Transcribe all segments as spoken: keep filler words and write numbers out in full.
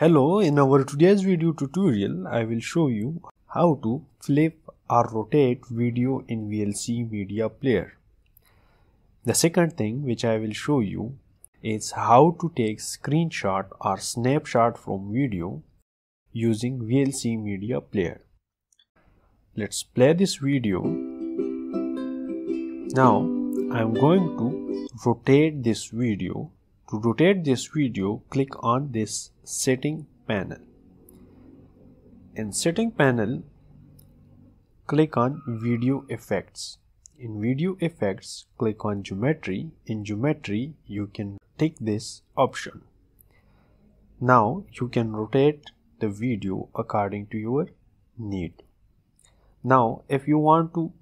Hello, in our today's video tutorial, I will show you how to flip or rotate video in V L C Media Player. The second thing which I will show you is how to take screenshot or snapshot from video using V L C Media Player. Let's play this video. Now I am going to rotate this video. To rotate this video, click on this setting panel. In setting panel, click on video effects. In video effects, click on geometry. In geometry, you can tick this option. Now you can rotate the video according to your need. Now if you want to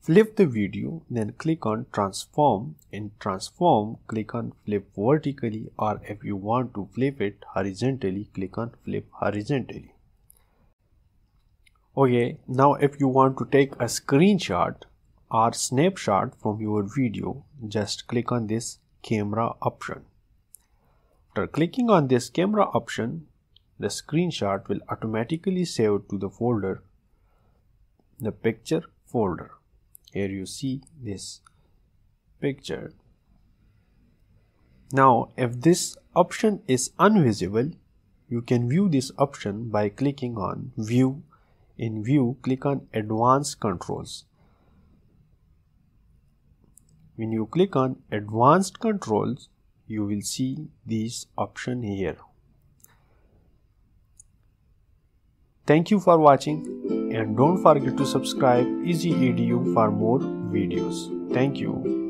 flip the video, then click on transform. In transform, click on flip vertically, or if you want to flip it horizontally, click on flip horizontally. Okay, now if you want to take a screenshot or snapshot from your video, just click on this camera option. After clicking on this camera option, the screenshot will automatically save to the folder, the picture folder. Here you see this picture. Now if this option is invisible, you can view this option by clicking on view. In view, click on advanced controls. When you click on advanced controls, you will see this option here. Thank you for watching. And don't forget to subscribe Easy Edu for more videos. Thank you.